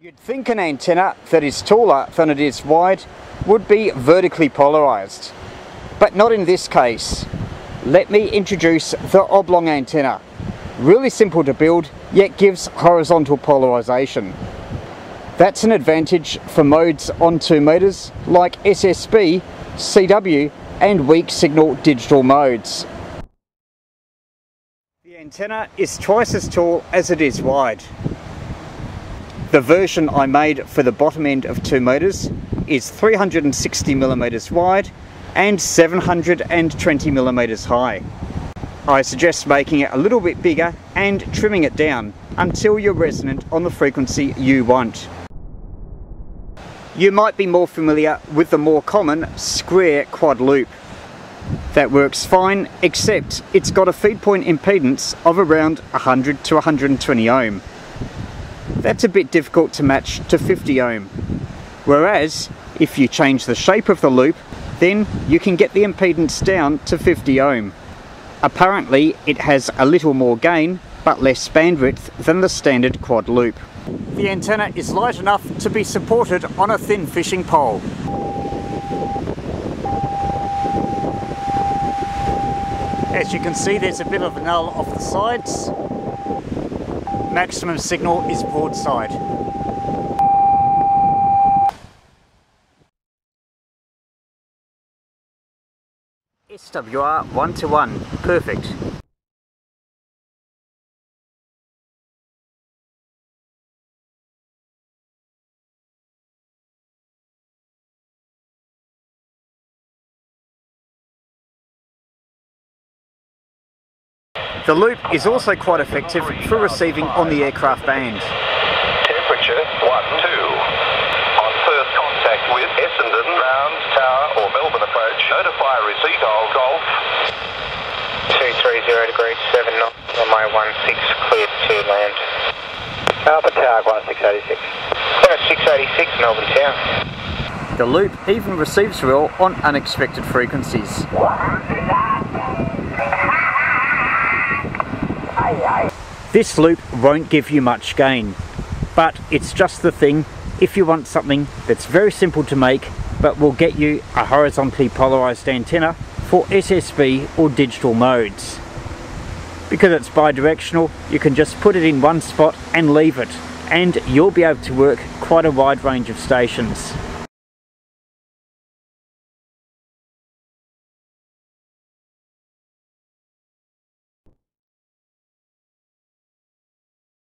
You'd think an antenna that is taller than it is wide would be vertically polarised, but not in this case. Let me introduce the oblong antenna. Really simple to build, yet gives horizontal polarisation. That's an advantage for modes on 2 metres like SSB, CW and weak signal digital modes. The antenna is twice as tall as it is wide. The version I made for the bottom end of 2 metres is 360mm wide and 720mm high. I suggest making it a little bit bigger and trimming it down until you're resonant on the frequency you want. You might be more familiar with the more common square quad loop. That works fine, except it's got a feed point impedance of around 100 to 120 ohm. That's a bit difficult to match to 50 ohm. Whereas, if you change the shape of the loop, then you can get the impedance down to 50 ohm. Apparently, it has a little more gain, but less bandwidth than the standard quad loop. The antenna is light enough to be supported on a thin fishing pole. As you can see, there's a bit of a null off the sides. Maximum signal is broadside. SWR 1-to-1, perfect. The loop is also quite effective for receiving on the aircraft band. Temperature 1-2. On first contact with Essendon, Rounds Tower or Melbourne Approach, notify receipt of golf. 230 degrees 7 knots on my 16, cleared to land. Albert Tower, Glass 686. 686, Melbourne Tower. The loop even receives well on unexpected frequencies. This loop won't give you much gain, but it's just the thing if you want something that's very simple to make but will get you a horizontally polarised antenna for SSB or digital modes. Because it's bidirectional, you can just put it in one spot and leave it, and you'll be able to work quite a wide range of stations.